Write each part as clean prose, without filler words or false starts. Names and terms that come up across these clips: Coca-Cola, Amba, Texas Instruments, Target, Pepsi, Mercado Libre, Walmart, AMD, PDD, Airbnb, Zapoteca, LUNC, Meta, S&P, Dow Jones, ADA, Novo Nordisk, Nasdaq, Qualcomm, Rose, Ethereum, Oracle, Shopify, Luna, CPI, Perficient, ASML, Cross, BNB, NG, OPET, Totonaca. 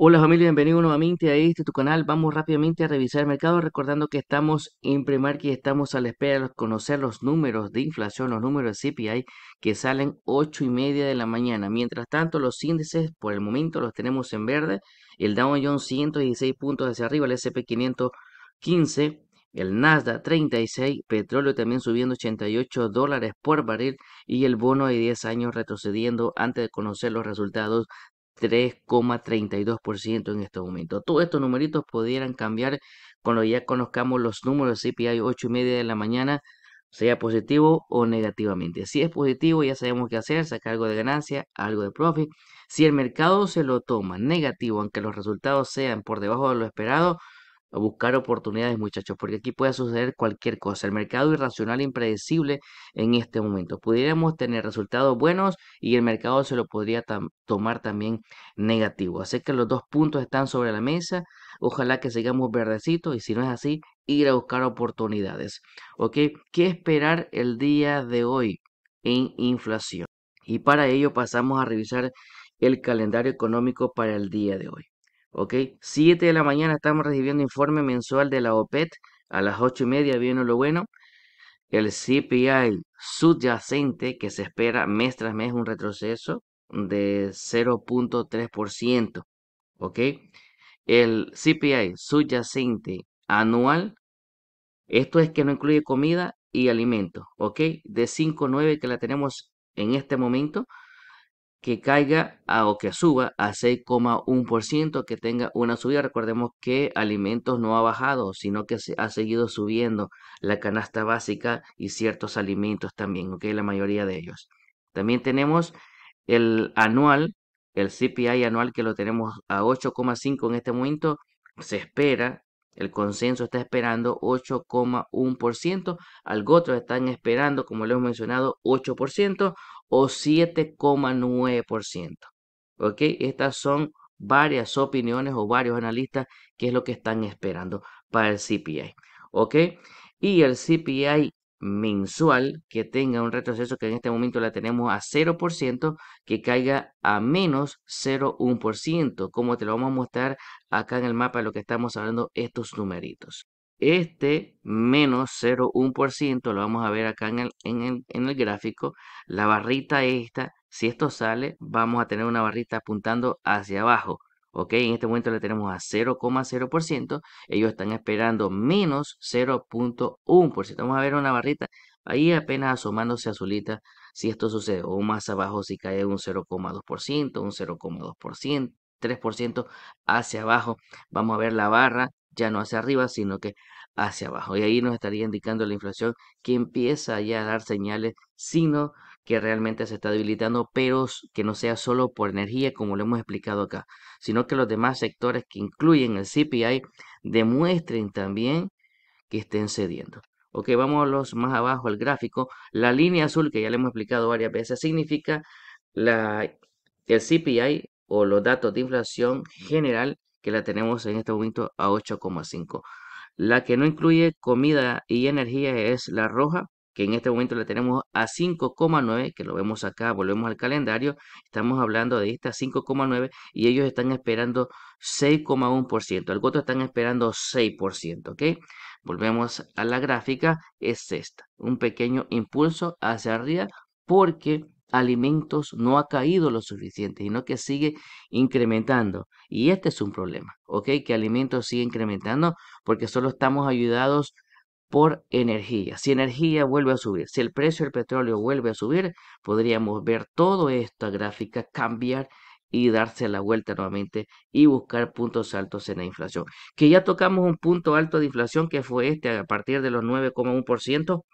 Hola familia, bienvenidos nuevamente a este tu canal. Vamos rápidamente a revisar el mercado, recordando que estamos en Primark y estamos a la espera de conocer los números de inflación, los números de CPI que salen 8:30 de la mañana. Mientras tanto, los índices por el momento los tenemos en verde. El Dow Jones 116 puntos hacia arriba, el S&P 515, el Nasdaq 36, petróleo también subiendo $88 por barril y el bono de 10 años retrocediendo antes de conocer los resultados 3,32% en este momento. Todos estos numeritos pudieran cambiar cuando ya conozcamos los números de CPI 8:30 de la mañana, sea positivo o negativamente. Si es positivo, ya sabemos qué hacer, sacar algo de ganancia, algo de profit. Si el mercado se lo toma negativo, aunque los resultados sean por debajo de lo esperado, a buscar oportunidades, muchachos, porque aquí puede suceder cualquier cosa. El mercado irracional, impredecible en este momento. Pudiéramos tener resultados buenos y el mercado se lo podría tomar también negativo. Así que los dos puntos están sobre la mesa. Ojalá que sigamos verdecitos y si no es así, ir a buscar oportunidades. ¿Ok? ¿Qué esperar el día de hoy en inflación? Y para ello pasamos a revisar el calendario económico para el día de hoy. Ok, 7 de la mañana estamos recibiendo informe mensual de la OPET. A las 8:30 viene lo bueno. El CPI subyacente que se espera mes tras mes un retroceso de 0.3%. Ok, el CPI subyacente anual, esto es que no incluye comida y alimentos. Ok, de 5.9 que la tenemos en este momento, que caiga o que suba a 6,1%, que tenga una subida. Recordemos que alimentos no ha bajado, sino que se ha seguido subiendo la canasta básica y ciertos alimentos también, ¿ok? La mayoría de ellos. También tenemos el anual, el CPI anual, que lo tenemos a 8,5 en este momento. Se espera, el consenso está esperando 8,1%. Algunos están esperando, como les he mencionado, 8%. O 7,9%. ¿Ok? Estas son varias opiniones o varios analistas que es lo que están esperando para el CPI. ¿Ok? Y el CPI mensual que tenga un retroceso, que en este momento la tenemos a 0%, que caiga a menos 0,1%. Como te lo vamos a mostrar acá en el mapa de lo que estamos hablando, estos numeritos. Este menos 0,1% lo vamos a ver acá en el gráfico. La barrita esta, si esto sale, vamos a tener una barrita apuntando hacia abajo. Ok, en este momento le tenemos a 0,0%. Ellos están esperando menos 0,1%. Vamos a ver una barrita ahí apenas asomándose azulita si esto sucede. O más abajo si cae un 0,2%, un 0,2%, 3% hacia abajo. Vamos a ver la barra. Ya no hacia arriba, sino que hacia abajo. Y ahí nos estaría indicando la inflación que empieza ya a dar señales, sino que realmente se está debilitando, pero que no sea solo por energía, como lo hemos explicado acá, sino que los demás sectores que incluyen el CPI demuestren también que estén cediendo. Ok, vámonos más abajo al gráfico. La línea azul, que ya le hemos explicado varias veces, significa el CPI o los datos de inflación general, que la tenemos en este momento a 8,5. La que no incluye comida y energía es la roja, que en este momento la tenemos a 5,9, que lo vemos acá, volvemos al calendario, estamos hablando de esta 5,9 y ellos están esperando 6,1%, el otro están esperando 6%, ¿ok? Volvemos a la gráfica, es esta, un pequeño impulso hacia arriba porque alimentos no ha caído lo suficiente, sino que sigue incrementando. Y este es un problema, ¿ok? Que alimentos sigue incrementando porque solo estamos ayudados por energía. Si energía vuelve a subir, si el precio del petróleo vuelve a subir, podríamos ver toda esta gráfica cambiar y darse la vuelta nuevamente y buscar puntos altos en la inflación. Que ya tocamos un punto alto de inflación que fue este a partir de los 9,1%.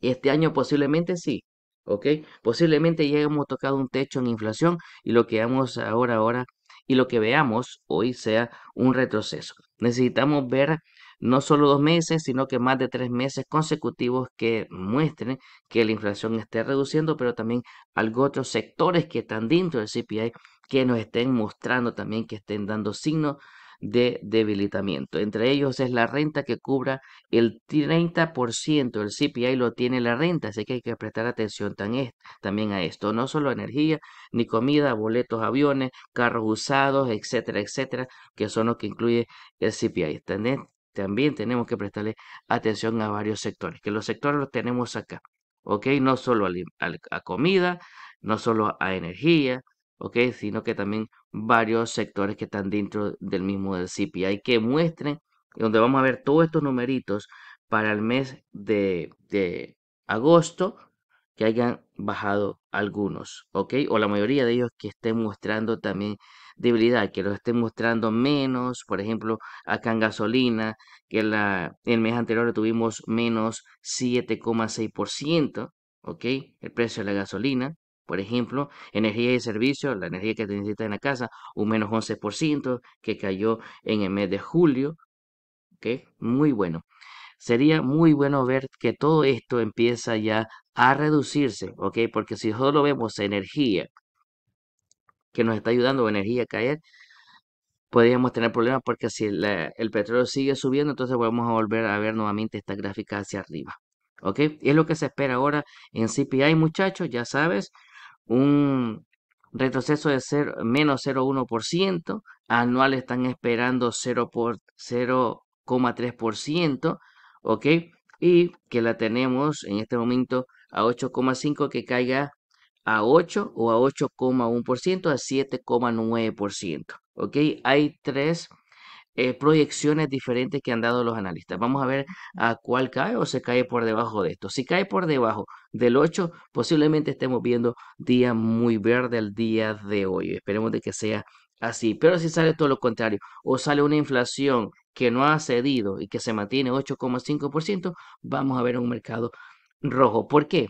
Este año posiblemente sí. ¿Ok? Posiblemente ya hemos tocado un techo en inflación y lo que vamos ahora y lo que veamos hoy sea un retroceso. Necesitamos ver no solo 2 meses, sino que más de 3 meses consecutivos que muestren que la inflación esté reduciendo, pero también otros sectores que están dentro del CPI que nos estén mostrando también que estén dando signos de debilitamiento. Entre ellos es la renta, que cubra el 30%. El CPI lo tiene la renta, así que hay que prestar atención también a esto. No solo energía, ni comida, boletos, aviones, carros usados, etcétera, etcétera, que son los que incluye el CPI. También tenemos que prestarle atención a varios sectores, que los sectores los tenemos acá, ¿ok? No solo a comida, no solo a energía, ¿ok? Sino que también varios sectores que están dentro del mismo del CPI, que muestren, donde vamos a ver todos estos numeritos para el mes de agosto, que hayan bajado algunos, ¿ok? O la mayoría de ellos que estén mostrando también debilidad, que los estén mostrando menos. Por ejemplo, acá en gasolina, que el mes anterior tuvimos menos 7,6%, ¿ok? El precio de la gasolina. Por ejemplo, energía y servicios, la energía que te necesita en la casa, un menos 11% que cayó en el mes de julio, ¿ok? Muy bueno. Sería muy bueno ver que todo esto empieza ya a reducirse, ¿ok? Porque si solo vemos energía, que nos está ayudando, energía a caer, podríamos tener problemas, porque si el petróleo sigue subiendo, entonces vamos a volver a ver nuevamente esta gráfica hacia arriba, ¿ok? Y es lo que se espera ahora en CPI, muchachos, ya sabes, un retroceso de menos 0,1%, anual están esperando 0,3%, ¿ok? Y que la tenemos en este momento a 8,5%, que caiga a 8 o a 8,1%, a 7,9%, ¿ok? Hay tres proyecciones diferentes que han dado los analistas. Vamos a ver a cuál cae o se cae por debajo de esto. Si cae por debajo del 8, posiblemente estemos viendo día muy verde el día de hoy. Esperemos de que sea así. Pero si sale todo lo contrario, o sale una inflación que no ha cedido y que se mantiene 8,5%, vamos a ver un mercado rojo. ¿Por qué?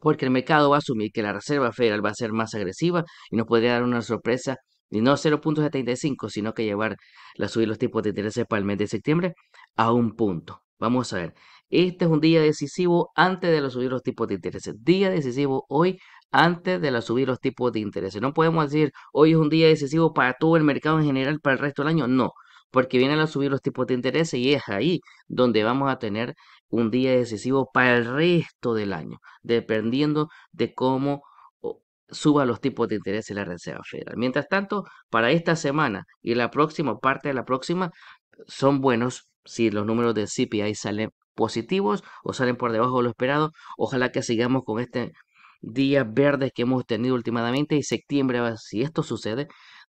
Porque el mercado va a asumir que la Reserva Federal va a ser más agresiva y nos podría dar una sorpresa. Y no 0,75, sino que llevar la subida de los tipos de interés para el mes de septiembre a 1 punto. Vamos a ver. Este es un día decisivo antes de la subida de los tipos de interés. Día decisivo hoy antes de la subida de los tipos de interés. No podemos decir hoy es un día decisivo para todo el mercado en general para el resto del año. No, porque viene la subida de los tipos de interés y es ahí donde vamos a tener un día decisivo para el resto del año, dependiendo de cómo suba los tipos de interés de la Reserva Federal. Mientras tanto, para esta semana y la próxima, parte de la próxima, son buenos si los números del CPI salen positivos o salen por debajo de lo esperado. Ojalá que sigamos con este día verde que hemos tenido últimamente, y septiembre, si esto sucede,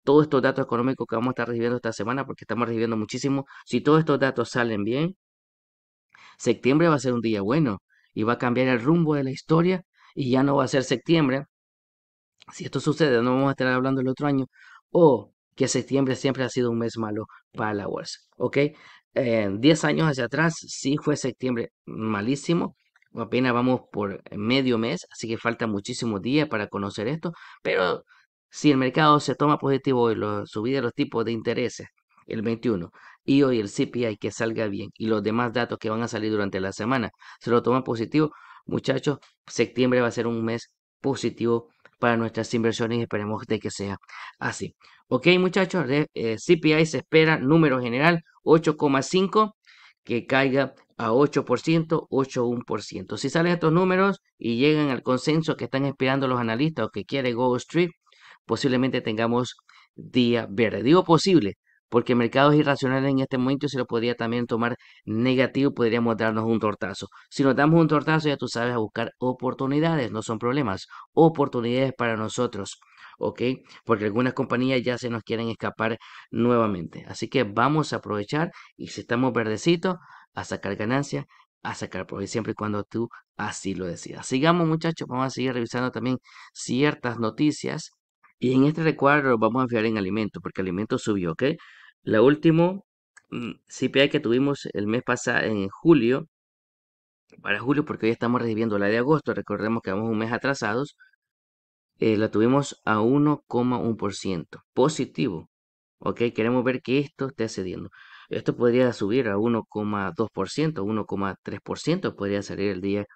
todos estos datos económicos que vamos a estar recibiendo esta semana, porque estamos recibiendo muchísimo, si todos estos datos salen bien, septiembre va a ser un día bueno y va a cambiar el rumbo de la historia, y ya no va a ser septiembre. Si esto sucede, no vamos a estar hablando el otro año, o que septiembre siempre ha sido un mes malo para la bolsa, ¿ok? 10 años hacia atrás sí fue septiembre malísimo, apenas vamos por medio mes, así que falta muchísimos días para conocer esto, pero si el mercado se toma positivo y la subida de los tipos de intereses, el 21, y hoy el CPI que salga bien, y los demás datos que van a salir durante la semana, se lo toman positivo, muchachos, septiembre va a ser un mes positivo para nuestras inversiones, y esperemos de que sea así. Ok, muchachos, CPI se espera, número general, 8,5, que caiga a 8%, 8,1%. Si salen estos números y llegan al consenso que están esperando los analistas o que quiere Go Street, posiblemente tengamos día verde. Digo posible, porque el mercado es irracional en este momento y se lo podría también tomar negativo, podríamos darnos un tortazo. Si nos damos un tortazo, ya tú sabes, a buscar oportunidades, no son problemas, oportunidades para nosotros, ¿ok? Porque algunas compañías ya se nos quieren escapar nuevamente. Así que vamos a aprovechar, y si estamos verdecitos, a sacar ganancias, a sacar provecho, siempre y cuando tú así lo decidas. Sigamos, muchachos, vamos a seguir revisando también ciertas noticias. Y en este recuadro vamos a fijar en alimentos, porque alimentos subió, ¿ok? La última CPI que tuvimos el mes pasado, en julio, para julio, porque hoy estamos recibiendo la de agosto, recordemos que vamos un mes atrasados, la tuvimos a 1,1%, positivo, ¿ok? Queremos ver que esto esté cediendo. Esto podría subir a 1,2%, 1,3%, podría salir el día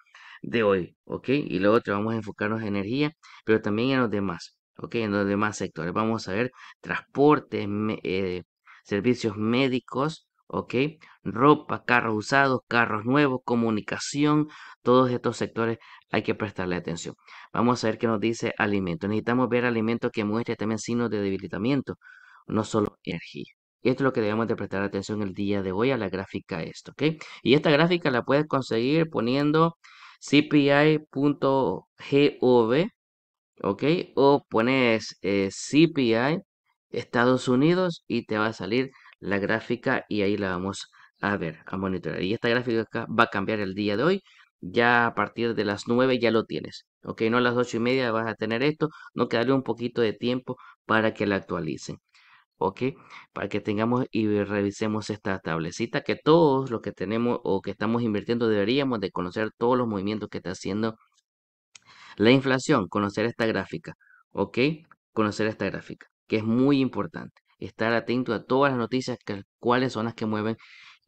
de hoy, ¿ok? Y lo otro, vamos a enfocarnos en energía, pero también en los demás. Ok, en los demás sectores, vamos a ver transporte, servicios médicos, ¿ok? Ropa, carros usados, carros nuevos, comunicación, todos estos sectores hay que prestarle atención. Vamos a ver qué nos dice alimentos. Necesitamos ver alimentos que muestren también signos de debilitamiento, no solo energía. Y esto es lo que debemos de prestar atención el día de hoy a la gráfica esto, ¿ok? Y esta gráfica la puedes conseguir poniendo cpi.gov, ¿ok? O pones CPI Estados Unidos y te va a salir la gráfica y ahí la vamos a ver, a monitorear. Y esta gráfica acá va a cambiar el día de hoy. Ya a partir de las 9 ya lo tienes, ¿ok? No a las 8:30 vas a tener esto. No quedarle un poquito de tiempo para que la actualicen. Ok, para que tengamos y revisemos esta tablecita que todos los que tenemos o que estamos invirtiendo deberíamos de conocer todos los movimientos que está haciendo la inflación, conocer esta gráfica, ok, conocer esta gráfica, que es muy importante, estar atento a todas las noticias, que, cuáles son las que mueven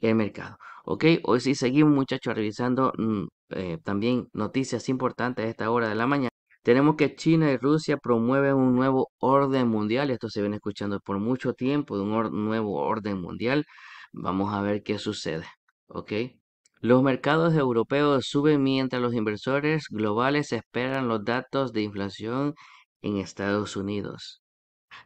el mercado, ok. Hoy sí seguimos muchachos revisando también noticias importantes a esta hora de la mañana. Tenemos que China y Rusia promueven un nuevo orden mundial. Esto se viene escuchando por mucho tiempo, de un nuevo orden mundial. Vamos a ver qué sucede, ¿ok? Los mercados europeos suben mientras los inversores globales esperan los datos de inflación en Estados Unidos.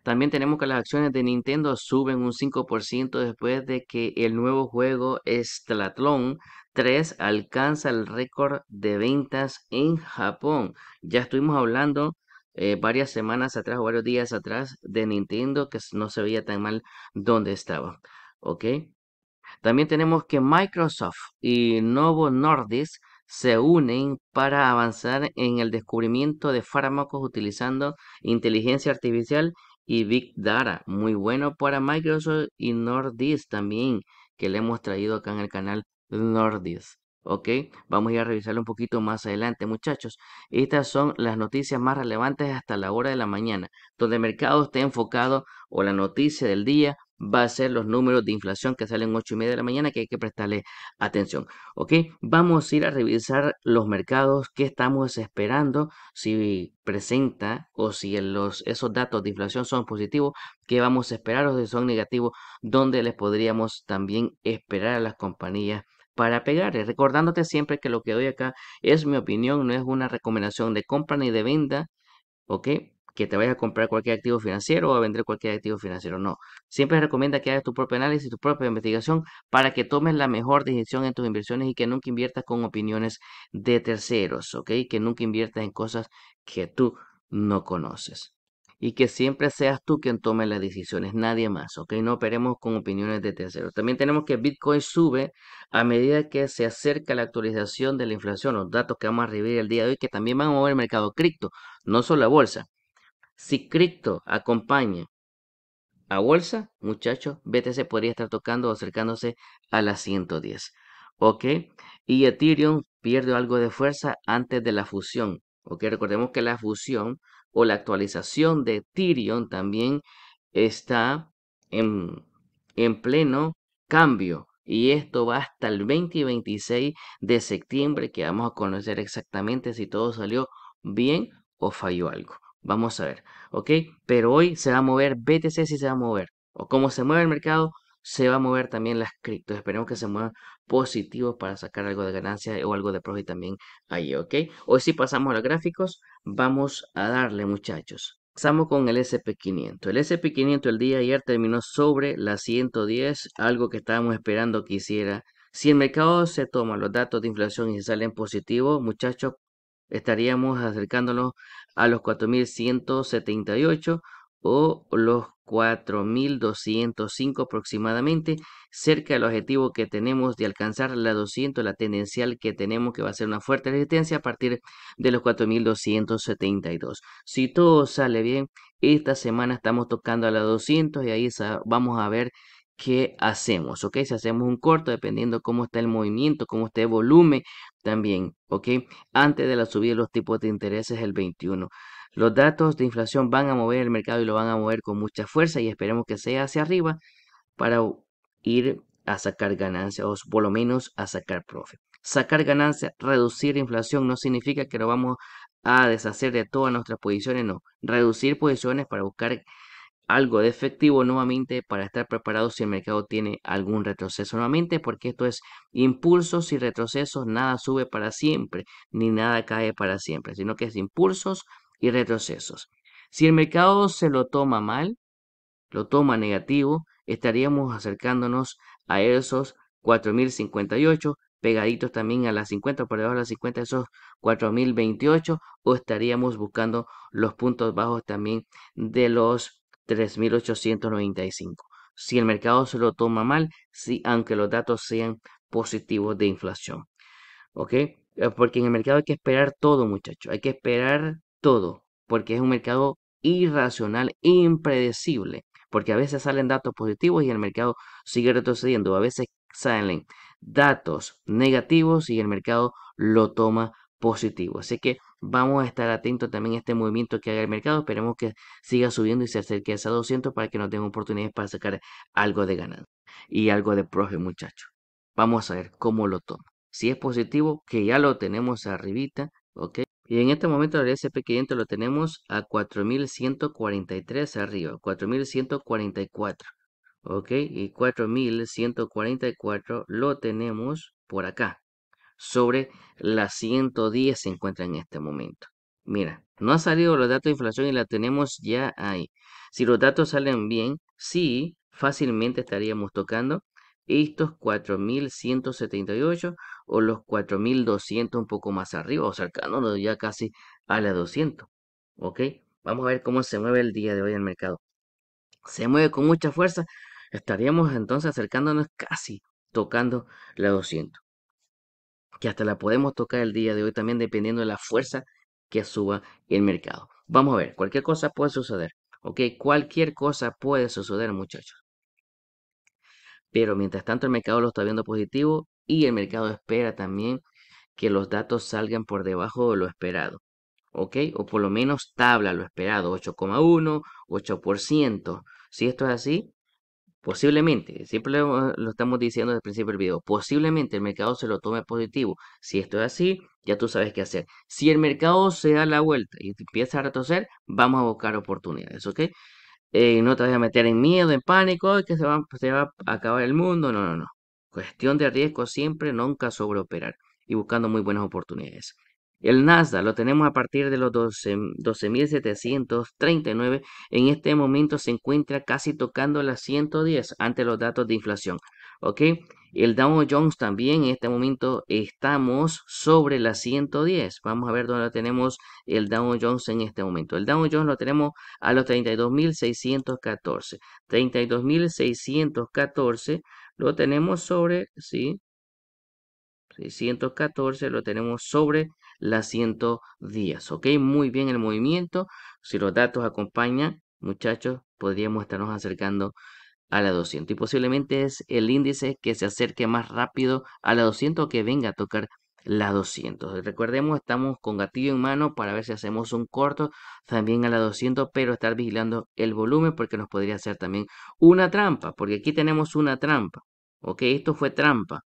También tenemos que las acciones de Nintendo suben un 5% después de que el nuevo juego Splatoon 3 alcanza el récord de ventas en Japón. Ya estuvimos hablando varias semanas atrás o varios días atrás de Nintendo, que no se veía tan mal donde estaba, ¿ok? También tenemos que Microsoft y Novo Nordisk se unen para avanzar en el descubrimiento de fármacos utilizando inteligencia artificial y Big Data. Muy bueno para Microsoft y Nordisk también, que le hemos traído acá en el canal Nordisk, ok, vamos a ir a revisarlo un poquito más adelante muchachos. Estas son las noticias más relevantes hasta la hora de la mañana, donde el mercado esté enfocado o la noticia del día va a ser los números de inflación que salen 8:30 de la mañana, que hay que prestarle atención, ok. Vamos a ir a revisar los mercados, que estamos esperando, si presenta o si esos datos de inflación son positivos, que vamos a esperar, o si son negativos, donde les podríamos también esperar a las compañías para pegarles. Recordándote siempre que lo que doy acá es mi opinión, no es una recomendación de compra ni de venta, ok, que te vayas a comprar cualquier activo financiero o a vender cualquier activo financiero, no. Siempre recomienda que hagas tu propio análisis, tu propia investigación, para que tomes la mejor decisión en tus inversiones y que nunca inviertas con opiniones de terceros, ¿ok? Que nunca inviertas en cosas que tú no conoces. Y que siempre seas tú quien tome las decisiones, nadie más, ¿ok? No operemos con opiniones de terceros. También tenemos que Bitcoin sube a medida que se acerca la actualización de la inflación, los datos que vamos a revisar el día de hoy, que también van a mover el mercado cripto, no solo la bolsa. Si cripto acompaña a bolsa, muchachos, BTC podría estar tocando o acercándose a las 110, ¿ok? Y Ethereum pierde algo de fuerza antes de la fusión, ¿ok? Recordemos que la fusión o la actualización de Ethereum también está en pleno cambio. Y esto va hasta el 20 y 26 de septiembre, que vamos a conocer exactamente si todo salió bien o falló algo. Vamos a ver, ok, pero hoy se va a mover BTC, si se va a mover, o como se mueve el mercado, se va a mover también las criptos. Esperemos que se muevan positivos para sacar algo de ganancia o algo de profit también ahí, ok. Hoy sí pasamos a los gráficos, vamos a darle muchachos. Pasamos con el S&P 500. El S&P 500 el día de ayer terminó sobre las 110, algo que estábamos esperando que hiciera. Si el mercado se toma los datos de inflación y salen positivos, muchachos, estaríamos acercándonos a los 4.178 o los 4.205 aproximadamente, cerca del objetivo que tenemos de alcanzar la 200, la tendencial que tenemos, que va a ser una fuerte resistencia a partir de los 4.272. Si todo sale bien, esta semana estamos tocando a la 200 y ahí vamos a ver qué hacemos, ok. Si hacemos un corto, dependiendo cómo está el movimiento, cómo esté el volumen también, ok, antes de la subida de los tipos de intereses el 21. Los datos de inflación van a mover el mercado y lo van a mover con mucha fuerza, y esperemos que sea hacia arriba para ir a sacar ganancias, o por lo menos a sacar profit. Sacar ganancias, reducir inflación, no significa que nos vamos a deshacer de todas nuestras posiciones, no. Reducir posiciones para buscar algo de efectivo nuevamente para estar preparados si el mercado tiene algún retroceso nuevamente, porque esto es impulsos y retrocesos, nada sube para siempre ni nada cae para siempre, sino que es impulsos y retrocesos. Si el mercado se lo toma mal, lo toma negativo, estaríamos acercándonos a esos 4.058, pegaditos también a las 50, por debajo de las 50, esos 4.028, o estaríamos buscando los puntos bajos también de los 3.895. Si el mercado se lo toma mal, sí, aunque los datos sean positivos de inflación. ¿Ok? Porque en el mercado hay que esperar todo, muchachos. Hay que esperar todo. Porque es un mercado irracional, impredecible. Porque a veces salen datos positivos y el mercado sigue retrocediendo. A veces salen datos negativos y el mercado lo toma positivo. Así que vamos a estar atentos también a este movimiento que haga el mercado. Esperemos que siga subiendo y se acerque a esa 200 para que nos den oportunidades para sacar algo de ganancia y algo de profit, muchachos. Vamos a ver cómo lo toma. Si es positivo, que ya lo tenemos arribita, ¿ok? Y en este momento el S&P 500 lo tenemos a 4.143 arriba, 4.144, ¿ok? Y 4.144 lo tenemos por acá. Sobre las 110 se encuentra en este momento. Mira, no han salido los datos de inflación y la tenemos ya ahí. Si los datos salen bien, sí, fácilmente estaríamos tocando estos 4.178 o los 4.200 un poco más arriba, o cercándonos ya casi a las 200. ¿Ok? Vamos a ver cómo se mueve el día de hoy el mercado. Se mueve con mucha fuerza. Estaríamos entonces acercándonos casi tocando la 200. Que hasta la podemos tocar el día de hoy también dependiendo de la fuerza que suba el mercado. Vamos a ver, cualquier cosa puede suceder. Ok, cualquier cosa puede suceder, muchachos. Pero mientras tanto el mercado lo está viendo positivo y el mercado espera también que los datos salgan por debajo de lo esperado. Ok, o por lo menos tabla lo esperado, 8,1, 8%. Si esto es así, posiblemente, siempre lo estamos diciendo desde el principio del video, posiblemente el mercado se lo tome positivo. Si esto es así, ya tú sabes qué hacer. Si el mercado se da la vuelta y empieza a retroceder, vamos a buscar oportunidades, ¿ok? No te vas a meter en miedo, en pánico, que se va a acabar el mundo. No, no, no. Cuestión de riesgo siempre, nunca sobreoperar y buscando muy buenas oportunidades. El Nasdaq lo tenemos a partir de los 12.739. En este momento se encuentra casi tocando las 110 ante los datos de inflación. ¿Ok? El Dow Jones también en este momento estamos sobre las 110. Vamos a ver dónde tenemos el Dow Jones en este momento. El Dow Jones lo tenemos a los 32.614. 32.614 lo tenemos sobre, sí, 614 lo tenemos sobre las 110, ok, muy bien el movimiento. Si los datos acompañan, muchachos, podríamos estarnos acercando a la 200 y posiblemente es el índice que se acerque más rápido a la 200 o que venga a tocar la 200. Recordemos, estamos con gatillo en mano para ver si hacemos un corto también a la 200, pero estar vigilando el volumen porque nos podría hacer también una trampa, porque aquí tenemos una trampa, ok, esto fue trampa.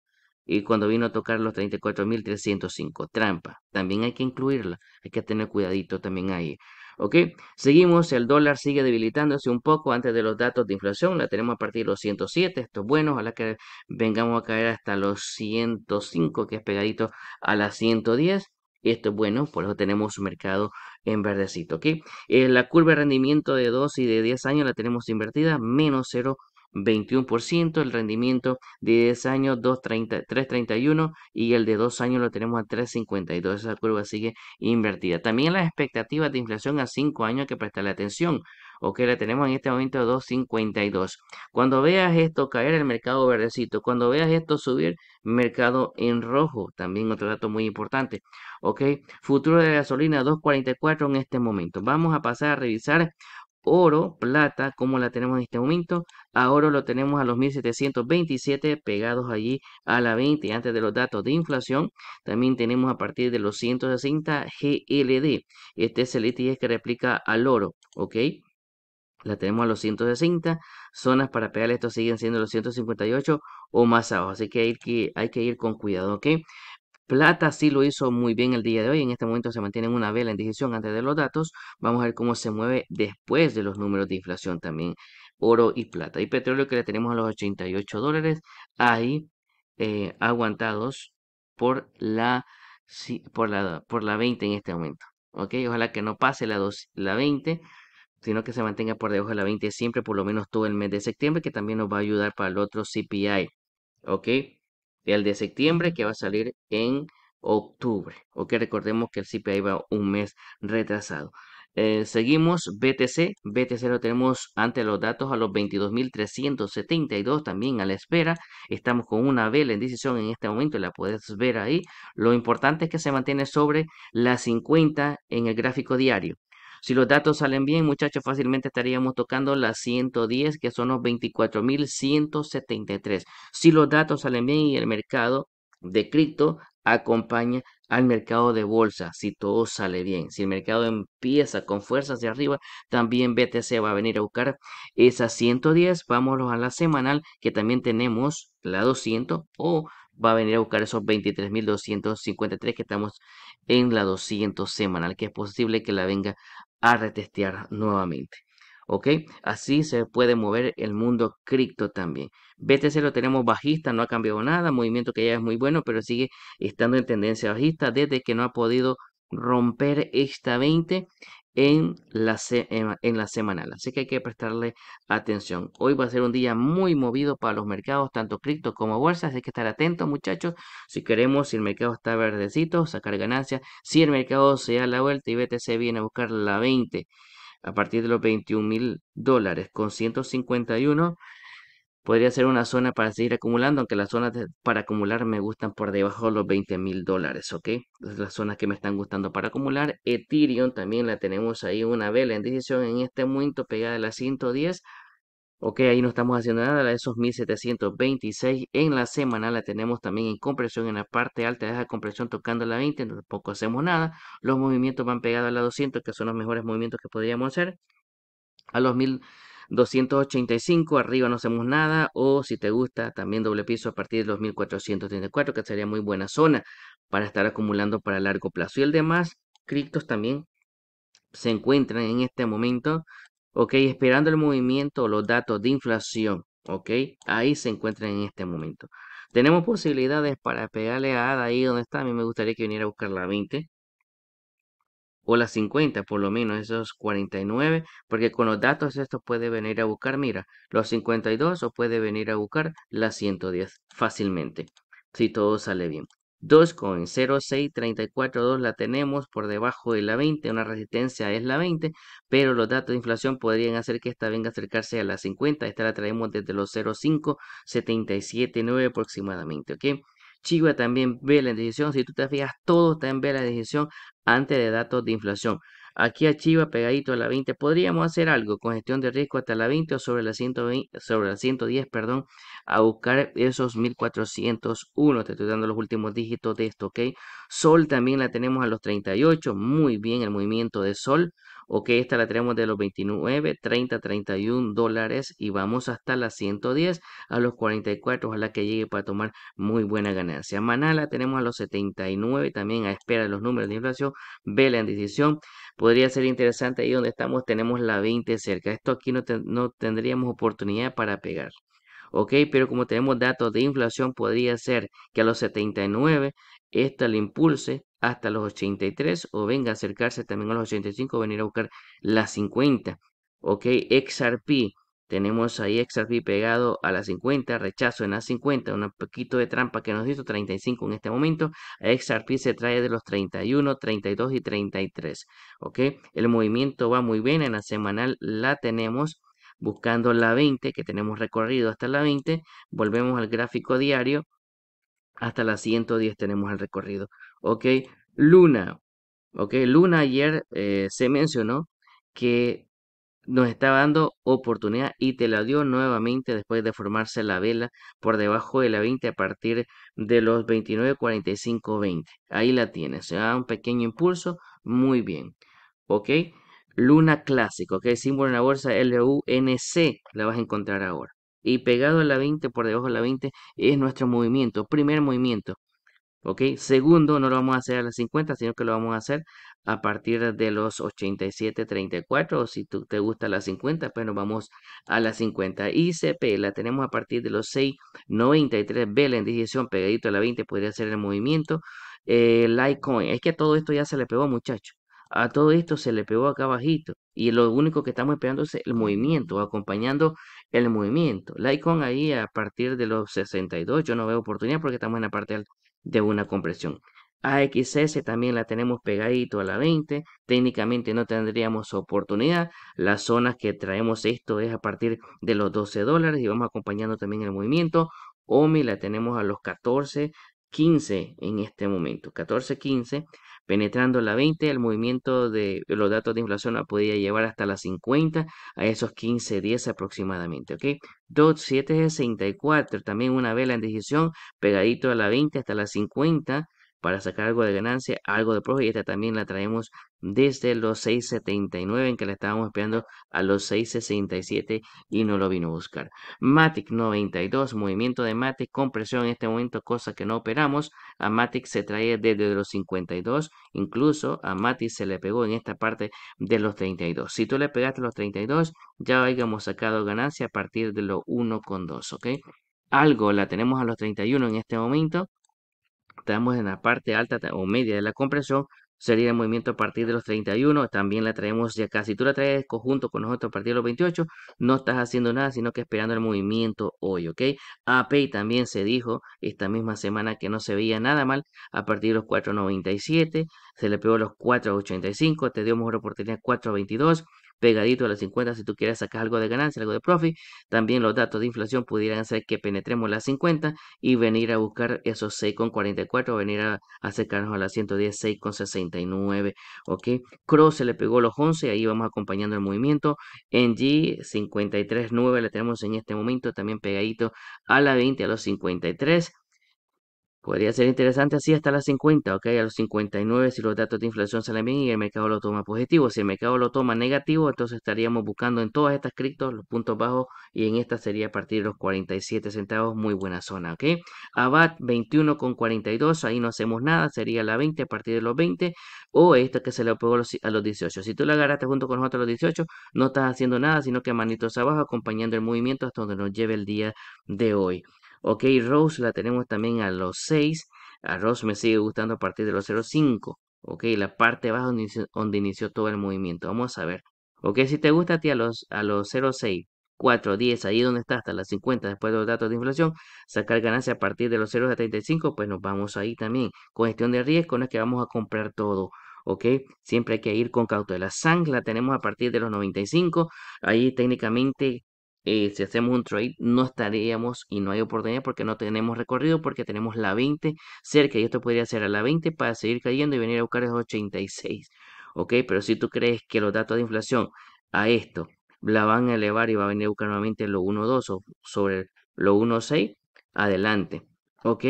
Y cuando vino a tocar los 34.305, trampa. También hay que incluirla. Hay que tener cuidadito también ahí. ¿Ok? Seguimos. El dólar sigue debilitándose un poco antes de los datos de inflación. La tenemos a partir de los 107. Esto es bueno. Ojalá que vengamos a caer hasta los 105, que es pegadito a las 110. Esto es bueno. Por eso tenemos un mercado en verdecito. ¿Ok? La curva de rendimiento de 2 y de 10 años la tenemos invertida. Menos 0,21%, el rendimiento de 10 años 3,31 y el de 2 años lo tenemos a 3,52. Esa curva sigue invertida. También las expectativas de inflación a 5 años hay que prestarle atención. Ok, la tenemos en este momento a 2,52. Cuando veas esto caer, el mercado verdecito. Cuando veas esto subir, mercado en rojo. También otro dato muy importante. Ok, futuro de gasolina 2,44 en este momento. Vamos a pasar a revisar oro, plata, como la tenemos en este momento. A oro lo tenemos a los 1727, pegados allí a la 20 antes de los datos de inflación. También tenemos a partir de los 160 GLD. Este es el ITS que replica al oro, ¿ok? La tenemos a los 160. Zonas para pegarle estos siguen siendo los 158 o más abajo. Así que hay que ir con cuidado, ¿ok? Plata sí lo hizo muy bien el día de hoy. En este momento se mantiene en una vela en decisión antes de los datos. Vamos a ver cómo se mueve después de los números de inflación también. Oro y plata. Y petróleo, que le tenemos a los $88 ahí aguantados por la 20 en este momento. ¿Ok? Ojalá que no pase la 20, sino que se mantenga por debajo de la 20 siempre, por lo menos todo el mes de septiembre, que también nos va a ayudar para el otro CPI. ¿Ok? El de septiembre, que va a salir en octubre. Ok, recordemos que el CPI va un mes retrasado. Seguimos, BTC lo tenemos ante los datos a los 22.372, también a la espera. Estamos con una vela en decisión en este momento, la puedes ver ahí. Lo importante es que se mantiene sobre las 50 en el gráfico diario. Si los datos salen bien, muchachos, fácilmente estaríamos tocando las 110, que son los 24.173. Si los datos salen bien y el mercado de cripto acompaña al mercado de bolsa, si todo sale bien, si el mercado empieza con fuerza hacia arriba, también BTC va a venir a buscar esas 110. Vámonos a la semanal, que también tenemos la 200, o va a venir a buscar esos 23.253, que estamos en la 200 semanal, que es posible que la venga a retestear nuevamente. Ok, así se puede mover el mundo cripto también. BTC lo tenemos bajista, no ha cambiado nada, movimiento que ya es muy bueno, pero sigue estando en tendencia bajista desde que no ha podido romper esta 20 en la semanal. Así que hay que prestarle atención. Hoy va a ser un día muy movido para los mercados, tanto cripto como bolsas. Hay que estar atentos, muchachos. Si queremos, si el mercado está verdecito, sacar ganancias. Si el mercado se da la vuelta y BTC viene a buscar la 20, a partir de los $21.000 con 151, podría ser una zona para seguir acumulando, aunque las zonas para acumular me gustan por debajo de los $20.000, ¿ok? Las zonas que me están gustando para acumular. Ethereum también la tenemos ahí, una vela en decisión en este momento pegada a las 110. Ok, ahí no estamos haciendo nada, esos 1726 en la semana la tenemos también en compresión, en la parte alta de esa compresión tocando la 20, tampoco hacemos nada. Los movimientos van pegados a la 200, que son los mejores movimientos que podríamos hacer. A los 1285, arriba no hacemos nada, o si te gusta también doble piso a partir de los 1434, que sería muy buena zona para estar acumulando para largo plazo. Y el demás, criptos también se encuentran en este momento, ok, esperando el movimiento o los datos de inflación, ok, ahí se encuentran en este momento. Tenemos posibilidades para pegarle a ADA ahí donde está. A mí me gustaría que viniera a buscar la 20 o la 50, por lo menos esos 49, porque con los datos esto puede venir a buscar, mira, los 52, o puede venir a buscar la 110 fácilmente, si todo sale bien. Dogecoin 0.634.2 la tenemos por debajo de la 20, una resistencia es la 20, pero los datos de inflación podrían hacer que esta venga a acercarse a la 50, esta la traemos desde los 0.577.9 aproximadamente, ¿ok? Shiba también vela en decisión, si tú te fijas todo está en vela en decisión antes de datos de inflación. Aquí a Shiba pegadito a la 20 podríamos hacer algo con gestión de riesgo hasta la 20 o sobre la 120, sobre la 110, perdón, a buscar esos 1401. Te estoy dando los últimos dígitos de esto, ¿ok? Sol también la tenemos a los 38, muy bien el movimiento de Sol. Ok, esta la tenemos de los 29, 30, $31 y vamos hasta las 110, a los 44, ojalá que llegue para tomar muy buena ganancia. Maná la tenemos a los 79, también a espera de los números de inflación, vela en decisión. Podría ser interesante ahí donde estamos, tenemos la 20 cerca. Esto aquí no tendríamos oportunidad para pegar. Ok, pero como tenemos datos de inflación, podría ser que a los 79 esta le impulse hasta los 83, o venga a acercarse también a los 85, venir a buscar la 50. Ok, XRP, tenemos ahí XRP pegado a la 50, rechazo en la 50, un poquito de trampa que nos hizo, 35 en este momento. XRP se trae de los 31, 32 y 33. Ok, el movimiento va muy bien, en la semanal la tenemos buscando la 20, que tenemos recorrido hasta la 20, volvemos al gráfico diario, hasta la 110 tenemos el recorrido. Ok, Luna. Ok, Luna ayer se mencionó que nos estaba dando oportunidad y te la dio nuevamente después de formarse la vela por debajo de la 20 a partir de los 29, 45, 20. Ahí la tienes, se da un pequeño impulso, muy bien. Ok, Luna clásico, que símbolo en la bolsa LUNC, la vas a encontrar ahora. Y pegado a la 20, por debajo de la 20, es nuestro movimiento, primer movimiento. ¿Ok? Segundo, no lo vamos a hacer a las 50, sino que lo vamos a hacer a partir de los 87.34. O si tú te gusta las 50, pues nos vamos a las 50. Y CP la tenemos a partir de los 6.93. Vela en dirección pegadito a la 20, podría ser el movimiento. Litecoin, es que a todo esto ya se le pegó, muchacho. A todo esto se le pegó acá abajito. Y lo único que estamos esperando es el movimiento, acompañando el movimiento. Litecoin ahí a partir de los 62. Yo no veo oportunidad porque estamos en la parte de una compresión. AXS también la tenemos pegadito a la 20. Técnicamente no tendríamos oportunidad. Las zonas que traemos esto es a partir de los 12 dólares. Y vamos acompañando también el movimiento. OMI la tenemos a los 14.15 en este momento. 14.15. Penetrando la 20, el movimiento de los datos de inflación la podía llevar hasta las 50, a esos 15.10 aproximadamente, ¿ok? 2.764, también una vela en decisión, pegadito a la 20 hasta las 50, para sacar algo de ganancia, algo de provecho, y esta también la traemos desde los 6.79, en que la estábamos esperando a los 6.67 y no lo vino a buscar. Matic 92, movimiento de Matic, compresión en este momento, cosa que no operamos. A Matic se trae desde los 52, incluso a Matic se le pegó en esta parte de los 32. Si tú le pegaste los 32, ya habíamos sacado ganancia a partir de los 1.2, ¿ok? Algo la tenemos a los 31 en este momento. Estamos en la parte alta o media de la compresión, sería el movimiento a partir de los 31, también la traemos ya casi, si tú la traes junto con nosotros a partir de los 28, no estás haciendo nada, sino que esperando el movimiento hoy, ¿ok? AP también se dijo esta misma semana que no se veía nada mal, a partir de los 4.97, se le pegó los 4.85, te dio mejor oportunidad 4.22, pegadito a las 50 si tú quieres sacar algo de ganancia, algo de profit. También los datos de inflación pudieran hacer que penetremos las 50 y venir a buscar esos 6.44, venir a acercarnos a las 110, 6.69, ok. Cross se le pegó los 11, ahí vamos acompañando el movimiento. NG 53.9 la tenemos en este momento, también pegadito a la 20, a los 53. Podría ser interesante así hasta las 50, ok, a los 59 si los datos de inflación salen bien y el mercado lo toma positivo. Si el mercado lo toma negativo, entonces estaríamos buscando en todas estas criptos los puntos bajos y en esta sería a partir de los 47 centavos, muy buena zona, ok. ABAT 21.42, ahí no hacemos nada, sería la 20 a partir de los 20 o esto que se le pegó a los 18. Si tú la agarraste junto con nosotros a los 18, no estás haciendo nada, sino que manitos abajo acompañando el movimiento hasta donde nos lleve el día de hoy. Ok, Rose la tenemos también a los 6. A Rose me sigue gustando a partir de los 0.5. Ok, la parte baja donde inició todo el movimiento. Vamos a ver. Ok, si te gusta a ti a los 0.6, 4, 10, ahí donde está, hasta las 50, después de los datos de inflación, sacar ganancia a partir de los 0.75, pues nos vamos ahí también. Con gestión de riesgo no es que vamos a comprar todo. Ok, siempre hay que ir con cautela. SANG la tenemos a partir de los 95. Ahí técnicamente... si hacemos un trade no estaríamos y no hay oportunidad porque no tenemos recorrido, porque tenemos la 20 cerca y esto podría ser a la 20 para seguir cayendo y venir a buscar esos 86, ok, pero si tú crees que los datos de inflación a esto la van a elevar y va a venir a buscar nuevamente lo 1.2 o sobre lo 1.6, adelante, ok,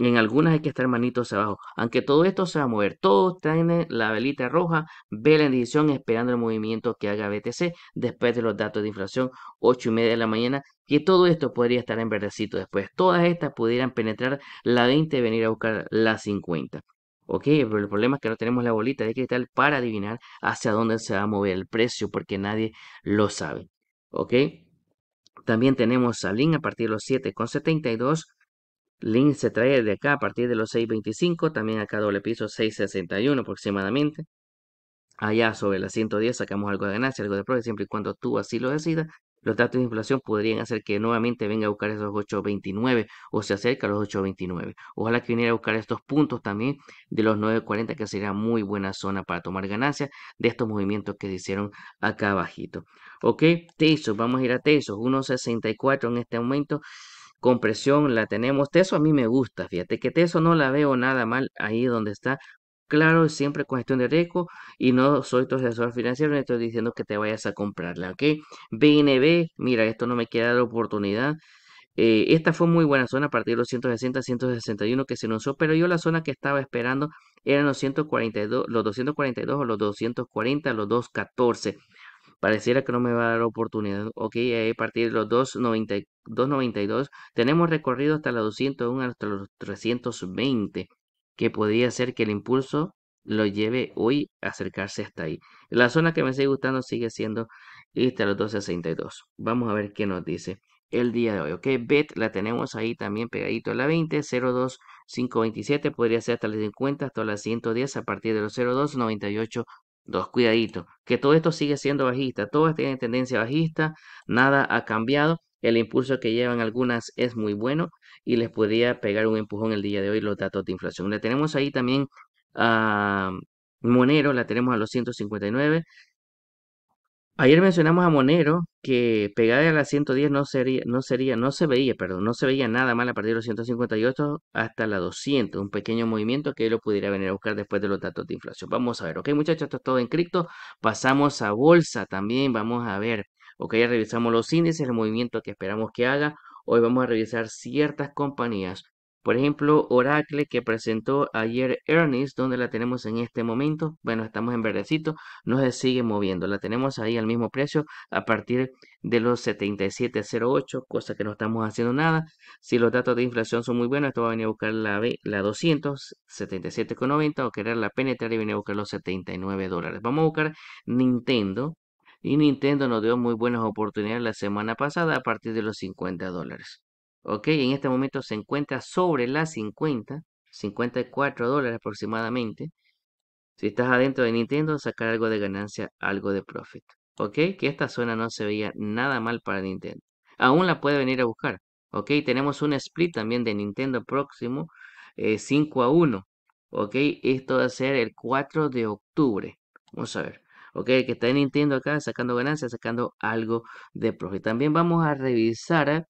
en algunas hay que estar manitos abajo, aunque todo esto se va a mover, todos tienen la velita roja, vela en decisión esperando el movimiento que haga BTC después de los datos de inflación, 8:30 de la mañana, que todo esto podría estar en verdecito después, todas estas pudieran penetrar la 20 y venir a buscar la 50. Ok, pero el problema es que no tenemos la bolita de cristal para adivinar hacia dónde se va a mover el precio porque nadie lo sabe, ok. También tenemos a Lin a partir de los 7.72. Link se trae de acá a partir de los 6.25, también acá doble piso 6.61 aproximadamente. Allá sobre las 110 sacamos algo de ganancia, algo de profit, siempre y cuando tú así lo decidas. Los datos de inflación podrían hacer que nuevamente venga a buscar esos 8.29 o se acerca a los 8.29. Ojalá que viniera a buscar estos puntos también de los 9.40, que sería muy buena zona para tomar ganancias de estos movimientos que se hicieron acá abajito. Ok, Tezos, vamos a ir a Tezos, 1.64 en este momento. Compresión la tenemos, Teso a mí me gusta, fíjate que Teso no la veo nada mal ahí donde está, claro, siempre con gestión de riesgo y no soy tu asesor financiero, no estoy diciendo que te vayas a comprarla, ok. BNB, mira, esto no me queda la oportunidad. Esta fue muy buena zona a partir de los 160, 161 que se anunció, pero yo la zona que estaba esperando eran los 142, los 242 o los 240, los 214. Pareciera que no me va a dar oportunidad. Ok, a partir de los 2.92 tenemos recorrido hasta los 201, hasta los 320. que podría ser que el impulso lo lleve hoy a acercarse hasta ahí. La zona que me sigue gustando sigue siendo hasta los 12.62. Vamos a ver qué nos dice el día de hoy. Ok, BET la tenemos ahí también pegadito a la 20, 0.2527, podría ser hasta las 50, hasta las 110 a partir de los 0.298. Dos, cuidadito, que todo esto sigue siendo bajista, todas tienen tendencia bajista, nada ha cambiado, el impulso que llevan algunas es muy bueno y les podría pegar un empujón el día de hoy los datos de inflación. La tenemos ahí también a Monero, la tenemos a los 159. Ayer mencionamos a Monero que pegada a las 110 no se veía nada mal a partir de los 158 hasta la 200, un pequeño movimiento que lo pudiera venir a buscar después de los datos de inflación. Vamos a ver, ok muchachos, esto es todo en cripto, pasamos a bolsa también, vamos a ver, ok, ya revisamos los índices, el movimiento que esperamos que haga, hoy vamos a revisar ciertas compañías. Por ejemplo, Oracle que presentó ayer earnings, donde la tenemos en este momento, bueno, estamos en verdecito, no se sigue moviendo, la tenemos ahí al mismo precio a partir de los 77.08, cosa que no estamos haciendo nada. Si los datos de inflación son muy buenos, esto va a venir a buscar la 200, 77.90 o quererla penetrar y venir a buscar los $79. Vamos a buscar Nintendo y Nintendo nos dio muy buenas oportunidades la semana pasada a partir de los $50. Ok, en este momento se encuentra sobre las 50, $54 aproximadamente. Si estás adentro de Nintendo, sacar algo de ganancia, algo de profit. Ok, que esta zona no se veía nada mal para Nintendo. Aún la puede venir a buscar. Ok, tenemos un split también de Nintendo próximo, 5-1. Ok, esto va a ser el 4 de octubre. Vamos a ver. Ok, que está en Nintendo acá sacando ganancias, sacando algo de profit. También vamos a revisar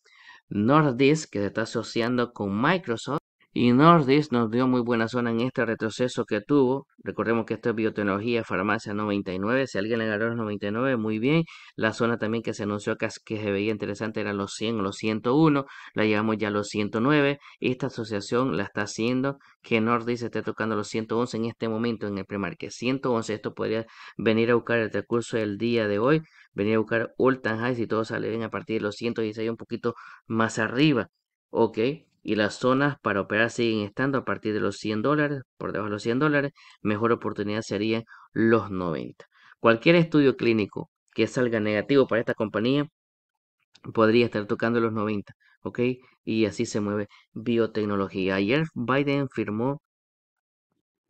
Nordisk, que se está asociando con Microsoft, y Nordisk nos dio muy buena zona en este retroceso que tuvo. Recordemos que esto es biotecnología, farmacia 99, si alguien le agarró los 99, muy bien. La zona también que se anunció que se veía interesante era los 100 o los 101, la llevamos ya a los 109. Esta asociación la está haciendo que Nordisk esté tocando los 111 en este momento en el premarket, 111, esto podría venir a buscar el recurso del día de hoy. Venir a buscar all time highs y todo sale bien a partir de los 116, un poquito más arriba. Ok, y las zonas para operar siguen estando a partir de los $100, por debajo de los $100. Mejor oportunidad serían los 90. Cualquier estudio clínico que salga negativo para esta compañía podría estar tocando los 90. Ok, y así se mueve biotecnología. Ayer Biden firmó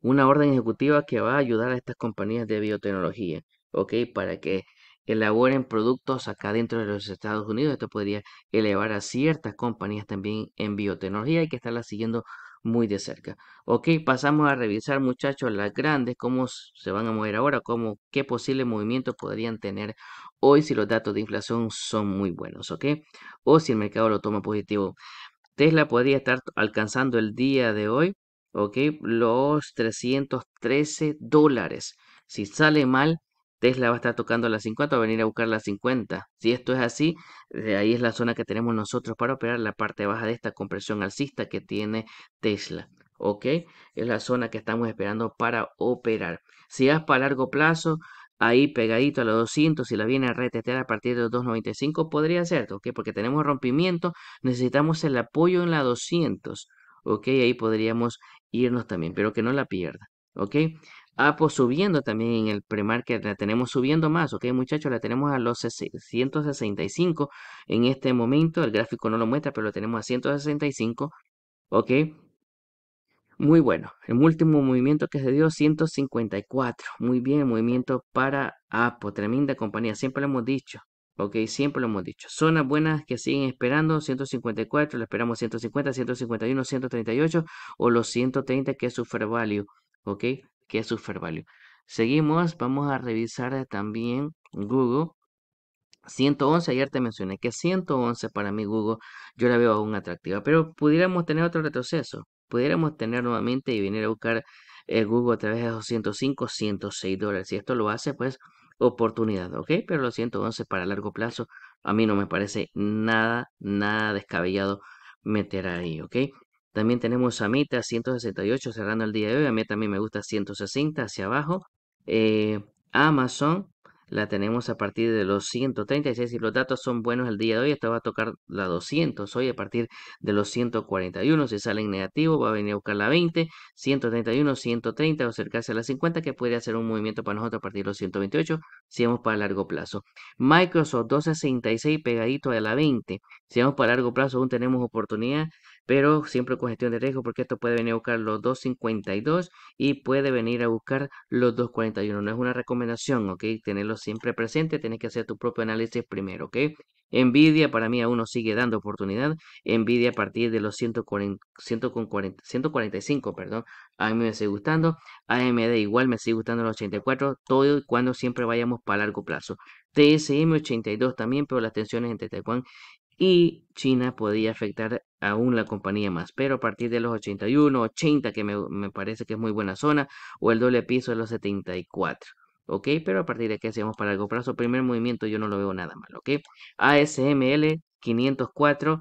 una orden ejecutiva que va a ayudar a estas compañías de biotecnología. Ok, para que elaboren productos acá dentro de los Estados Unidos. Esto podría elevar a ciertas compañías también en biotecnología. Hay que estarlas siguiendo muy de cerca. Ok, pasamos a revisar muchachos las grandes, cómo se van a mover ahora, qué posible movimiento podrían tener hoy si los datos de inflación son muy buenos, ok, o si el mercado lo toma positivo. Tesla podría estar alcanzando el día de hoy, ok, los $313. Si sale mal, Tesla va a estar tocando las 50, va a venir a buscar las 50. Si esto es así, de ahí es la zona que tenemos nosotros para operar la parte baja de esta compresión alcista que tiene Tesla. ¿Ok? Es la zona que estamos esperando para operar. Si vas para largo plazo, ahí pegadito a los 200, si la viene a retetear a partir de los 295, podría ser, ¿ok? Porque tenemos rompimiento, necesitamos el apoyo en la 200. ¿Ok? Ahí podríamos irnos también, pero que no la pierda. ¿Ok? Apple subiendo también en el premarket, la tenemos subiendo más, ok muchachos, la tenemos a los 165 en este momento, el gráfico no lo muestra, pero lo tenemos a 165, ok, muy bueno, el último movimiento que se dio 154, muy bien, movimiento para Apple, tremenda compañía, siempre lo hemos dicho. Ok, siempre lo hemos dicho. Zonas buenas que siguen esperando, 154, le esperamos 150, 151, 138 o los 130 que es su fair value, ok, que es su fair value. Seguimos, vamos a revisar también Google. 111, ayer te mencioné que 111 para mí Google, yo la veo aún atractiva, pero pudiéramos tener otro retroceso, pudiéramos tener nuevamente y venir a buscar Google a través de los 105, $106, y esto lo hace pues oportunidad, ok, pero los 111 para largo plazo a mí no me parece nada descabellado meter ahí, ok. También tenemos a Meta 168 cerrando el día de hoy, a mí también me gusta 160 hacia abajo, Amazon la tenemos a partir de los 136 y los datos son buenos el día de hoy. Esta va a tocar la 200 hoy a partir de los 141. Si sale en negativo va a venir a buscar la 20, 131, 130 o acercarse a la 50, que podría ser un movimiento para nosotros a partir de los 128 si vamos para largo plazo. Microsoft 266 pegadito a la 20. Si vamos para largo plazo aún tenemos oportunidad, pero siempre con gestión de riesgo, porque esto puede venir a buscar los 2.52 y puede venir a buscar los 2.41. No es una recomendación, ¿ok? Tenerlo siempre presente, tenés que hacer tu propio análisis primero, ¿ok? Nvidia para mí aún nos sigue dando oportunidad. Nvidia a partir de los 145, perdón, a mí me sigue gustando. AMD igual me sigue gustando los 84, todo y cuando siempre vayamos para largo plazo. TSM 82 también, pero las tensiones entre Taiwán y China podía afectar aún la compañía más, pero a partir de los 81, 80, que me parece que es muy buena zona, o el doble piso de los 74, ¿ok? Pero a partir de aquí hacemos para largo plazo, primer movimiento yo no lo veo nada mal, ¿ok? ASML 504,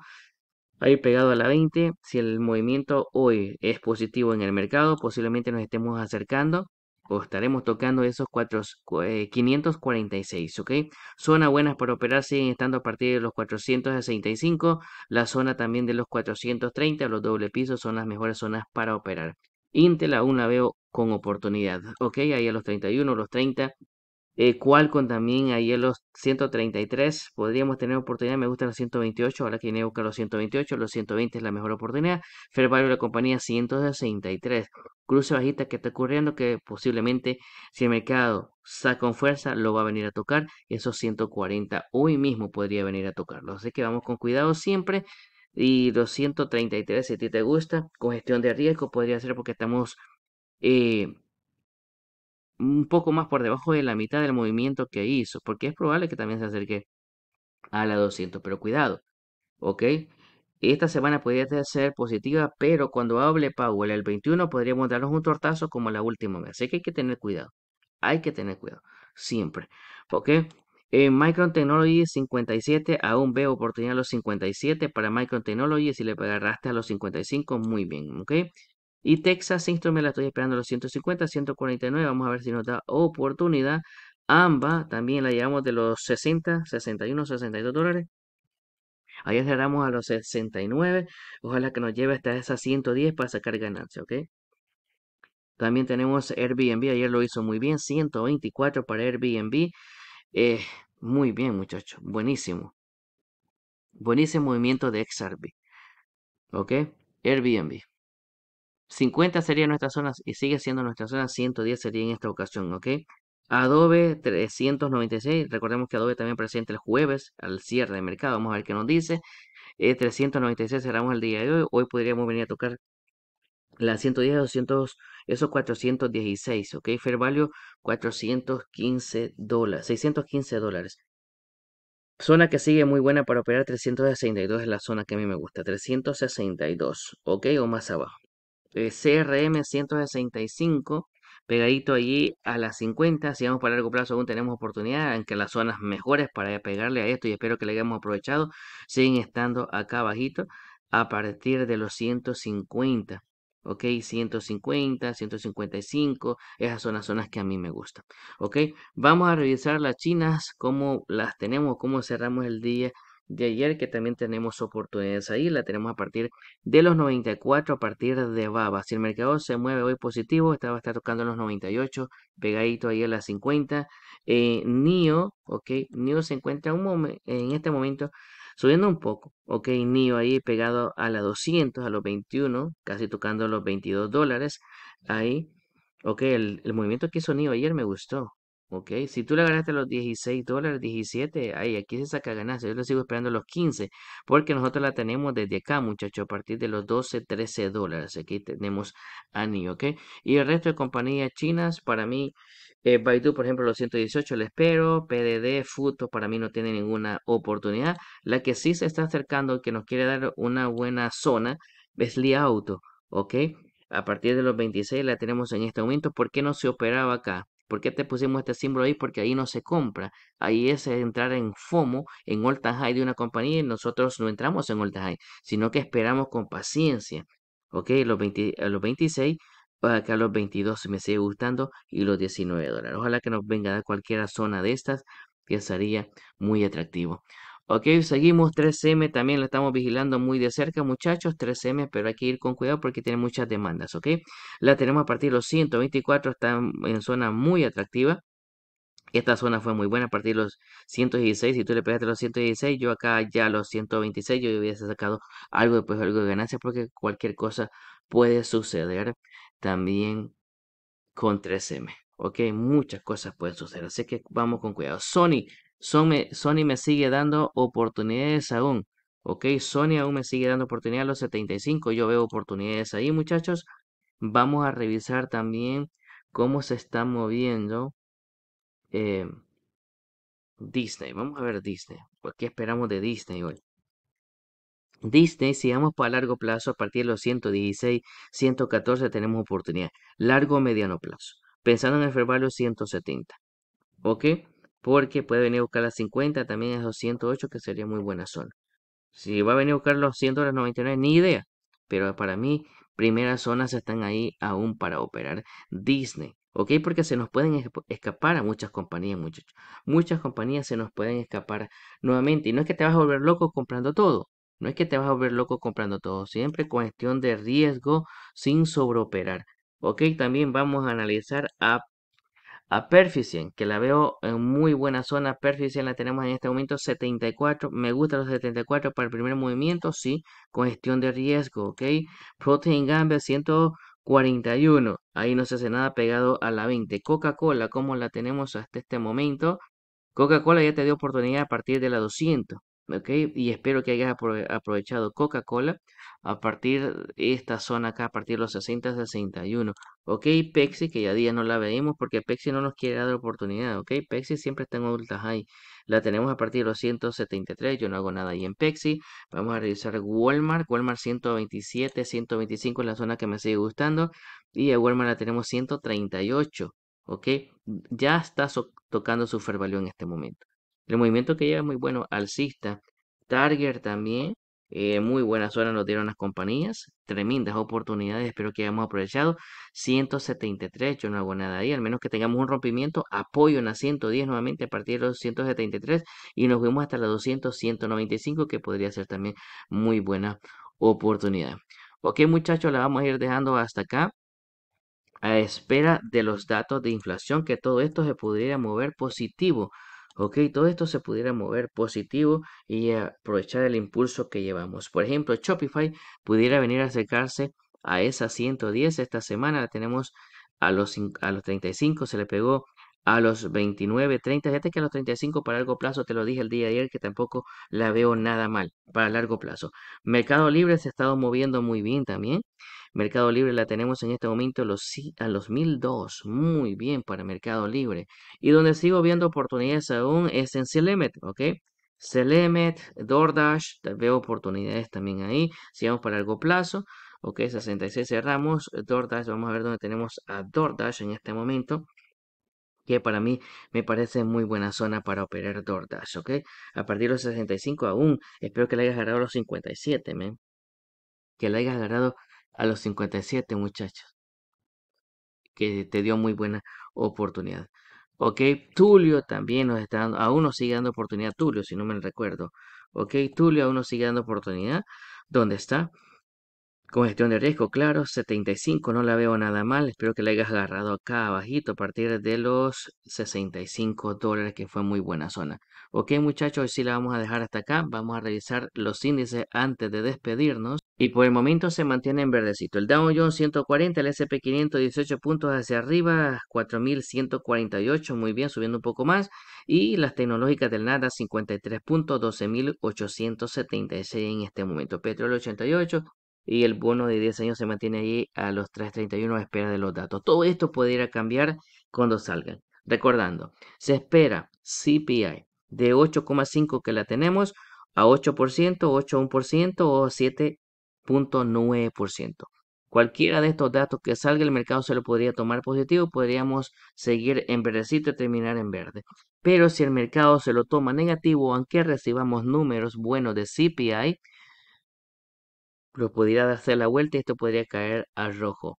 ahí pegado a la 20, si el movimiento hoy es positivo en el mercado, posiblemente nos estemos acercando, o estaremos tocando esos 546, ¿ok? Zona buenas para operar, siguen estando a partir de los 465, la zona también de los 430, los doble pisos son las mejores zonas para operar. Intel aún la veo con oportunidad, ¿ok? Ahí a los 31, los 30. Qualcomm también ahí en los 133 podríamos tener oportunidad, me gusta los 128, ahora que viene a buscar los 128, los 120 es la mejor oportunidad, fair value de la compañía 163, cruce bajita que está ocurriendo, que posiblemente si el mercado saca con fuerza lo va a venir a tocar, esos 140 hoy mismo podría venir a tocarlo, así que vamos con cuidado siempre. Y los 133 si a ti te gusta, con gestión de riesgo podría ser, porque estamos un poco más por debajo de la mitad del movimiento que hizo, porque es probable que también se acerque a la 200, pero cuidado, ¿ok? Esta semana podría ser positiva, pero cuando hable Powell el 21 podríamos darnos un tortazo como la última vez, así que hay que tener cuidado, siempre, ¿ok? Micron Technology 57, aún veo oportunidad a los 57 para Micron Technology, si le agarraste a los 55, muy bien, ¿ok? Y Texas Instruments la estoy esperando a los 150, 149. Vamos a ver si nos da oportunidad. AMBA también la llevamos de los 60, 61, 62 dólares. Allá cerramos a los 69. Ojalá que nos lleve hasta esas 110 para sacar ganancia, ¿ok? También tenemos Airbnb. Ayer lo hizo muy bien. 124 para Airbnb. Muy bien, muchachos. Buenísimo. Buenísimo movimiento de XRP. ¿Ok? Airbnb. 50 sería nuestra zona y sigue siendo nuestra zona, 110 sería en esta ocasión, ¿ok? Adobe 396, recordemos que Adobe también presenta el jueves al cierre de mercado, vamos a ver qué nos dice. 396 cerramos el día de hoy, hoy podríamos venir a tocar la 110, 200, esos 416, ¿ok? Fair value 415 dólares, 615 dólares. Zona que sigue muy buena para operar, 362 es la zona que a mí me gusta, 362, ¿ok? O más abajo. CRM 165, pegadito allí a las 50, si vamos para largo plazo aún tenemos oportunidad, aunque las zonas mejores para pegarle a esto, y espero que le hayamos aprovechado, siguen estando acá abajito a partir de los 150, ok, 150, 155, esas son las zonas que a mí me gustan, ok, vamos a revisar las chinas, cómo las tenemos, cómo cerramos el día de ayer, que también tenemos oportunidades ahí, la tenemos a partir de los 94, a partir de Baba. Si el mercado se mueve hoy positivo, esta va a estar tocando los 98, pegadito ahí a las 50. NIO, ok, NIO se encuentra en este momento subiendo un poco, ok, NIO ahí pegado a la 200, a los 21, casi tocando los 22 dólares, ahí, ok, el movimiento que hizo NIO ayer me gustó. Ok, si tú le agarraste los 16 dólares, 17, ahí, aquí se saca ganancia. Yo lo sigo esperando los 15, porque nosotros la tenemos desde acá, muchachos, a partir de los 12, 13 dólares. Aquí tenemos a NIO, ok. Y el resto de compañías chinas, para mí, Baidu, por ejemplo, los 118, le espero. PDD, Futo, para mí no tiene ninguna oportunidad. La que sí se está acercando, que nos quiere dar una buena zona, es Li Auto, ok. A partir de los 26 la tenemos en este momento. ¿Por qué no se operaba acá? ¿Por qué te pusimos este símbolo ahí? Porque ahí no se compra. Ahí es entrar en FOMO, en all time high de una compañía, y nosotros no entramos en all time high, sino que esperamos con paciencia. Ok, los 26 para acá los 22 me sigue gustando y los $19. Ojalá que nos venga de cualquier zona de estas, que sería muy atractivo. Ok, seguimos. 3M también la estamos vigilando muy de cerca, muchachos. 3M, pero hay que ir con cuidado porque tiene muchas demandas, ok. La tenemos a partir de los 124, está en zona muy atractiva. Esta zona fue muy buena a partir de los 116. Si tú le pegaste los 116, yo acá ya a los 126, yo hubiese sacado algo después, algo de ganancia, porque cualquier cosa puede suceder también con 3M. Ok, muchas cosas pueden suceder, así que vamos con cuidado. Sony me sigue dando oportunidades aún. Ok, Sony aún me sigue dando oportunidades a los 75. Yo veo oportunidades ahí, muchachos. Vamos a revisar también cómo se está moviendo Disney. Vamos a ver Disney. ¿Qué esperamos de Disney hoy? Disney, si vamos para largo plazo, a partir de los 116, 114 tenemos oportunidad. Largo, mediano plazo. Pensando en el fair value 170. ¿Ok? Porque puede venir a buscar las 50, también a los 108, que sería muy buena zona. Si va a venir a buscar los $100.99, ni idea. Pero para mí, primeras zonas están ahí aún para operar Disney. ¿Ok? Porque se nos pueden escapar a muchas compañías, muchachos. Muchas compañías se nos pueden escapar nuevamente. Y no es que te vas a volver loco comprando todo. No es que te vas a volver loco comprando todo. Siempre cuestión de riesgo sin sobreoperar. Ok, también vamos a analizar a Perficient, que la veo en muy buena zona. Perficient la tenemos en este momento 74. Me gustan los 74 para el primer movimiento. Sí, con gestión de riesgo. Ok, Protein Gamble 141. Ahí no se hace nada, pegado a la 20. Coca-Cola, como la tenemos hasta este momento. Coca-Cola ya te dio oportunidad a partir de la 200. Ok, y espero que hayas aprovechado Coca-Cola a partir de esta zona acá, a partir de los 60-61. Ok, Pepsi, que ya día no la veíamos porque Pepsi no nos quiere dar oportunidad. Ok, Pepsi siempre está en ultra high. La tenemos a partir de los 173. Yo no hago nada ahí en Pepsi. Vamos a revisar Walmart. Walmart 127, 125 es la zona que me sigue gustando. Y a Walmart la tenemos 138. Ok, ya está tocando su fair value en este momento. El movimiento que lleva es muy bueno, alcista. Target también, muy buena zona nos dieron las compañías. Tremendas oportunidades, espero que hayamos aprovechado. 173, yo no hago nada ahí, al menos que tengamos un rompimiento. Apoyo en la 110 nuevamente a partir de los 173 y nos fuimos hasta la 200, 195, que podría ser también muy buena oportunidad. Ok, muchachos, la vamos a ir dejando hasta acá. A espera de los datos de inflación, que todo esto se pudiera mover positivo. Ok, todo esto se pudiera mover positivo y aprovechar el impulso que llevamos. Por ejemplo, Shopify pudiera venir a acercarse a esa 110. Esta semana la tenemos a los 35, se le pegó a los 29, 30. Fíjate que a los 35 para largo plazo, te lo dije el día de ayer, que tampoco la veo nada mal para largo plazo. Mercado Libre se ha estado moviendo muy bien también. Mercado Libre la tenemos en este momento a los 1002. Muy bien para Mercado Libre. Y donde sigo viendo oportunidades aún es en Celemet, ¿ok? Celemet, DoorDash, veo oportunidades también ahí. Sigamos para largo plazo. Ok, 66 cerramos. DoorDash, vamos a ver dónde tenemos a DoorDash en este momento, que para mí me parece muy buena zona para operar DoorDash, ¿ok? A partir de los 65 aún. Espero que le hayas agarrado a los 57, man. Que le hayas agarrado a los 57, muchachos, que te dio muy buena oportunidad. Ok, Tulio también nos está dando, aún nos sigue dando oportunidad Tulio, si no me recuerdo. Ok, Tulio aún nos sigue dando oportunidad. ¿Dónde está? Con gestión de riesgo, claro, 75, no la veo nada mal. Espero que la hayas agarrado acá abajito a partir de los $65, que fue muy buena zona. Ok, muchachos, hoy sí la vamos a dejar hasta acá. Vamos a revisar los índices antes de despedirnos. Y por el momento se mantiene en verdecito. El Dow Jones 140, el S&P 518 puntos hacia arriba, 4.148, muy bien, subiendo un poco más. Y las tecnológicas del Nasdaq 53 puntos, 12.876 en este momento. Petróleo 88. Y el bono de 10 años se mantiene allí a los 3.31 a espera de los datos. Todo esto puede ir a cambiar cuando salgan. Recordando, se espera CPI de 8,5, que la tenemos, a 8%, 8,1% o 7,9%. Cualquiera de estos datos que salga, el mercado se lo podría tomar positivo. Podríamos seguir en verdecito y terminar en verde. Pero si el mercado se lo toma negativo, aunque recibamos números buenos de CPI, lo pudiera darse la vuelta y esto podría caer al rojo.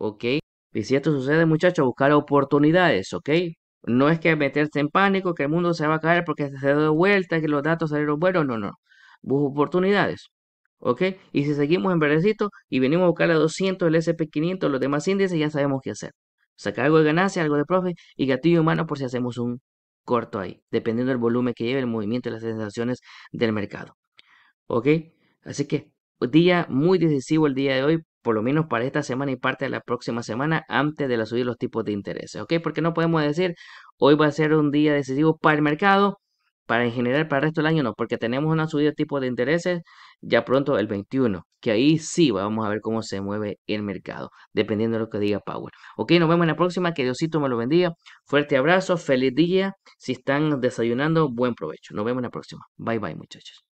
¿ok? Y si esto sucede, muchachos, buscar oportunidades, ¿ok? No es que meterse en pánico, que el mundo se va a caer porque se dio vuelta, que los datos salieron buenos, no, no. Busca oportunidades, ¿ok? Y si seguimos en verdecito y venimos a buscar a 200, el S&P 500, los demás índices, ya sabemos qué hacer. Sacar algo de ganancia, algo de profit y gatillo humano por si hacemos un corto ahí, dependiendo del volumen que lleve, el movimiento y las sensaciones del mercado, ¿ok? Así que, día muy decisivo el día de hoy, por lo menos para esta semana y parte de la próxima semana, antes de la subida de los tipos de interés, ¿ok? Porque no podemos decir, hoy va a ser un día decisivo para el mercado, para en general, para el resto del año, no, porque tenemos una subida de tipos de intereses ya pronto el 21, que ahí sí vamos a ver cómo se mueve el mercado, dependiendo de lo que diga Powell. Ok, nos vemos en la próxima, que Diosito me lo bendiga, fuerte abrazo, feliz día, si están desayunando, buen provecho, nos vemos en la próxima, bye bye muchachos.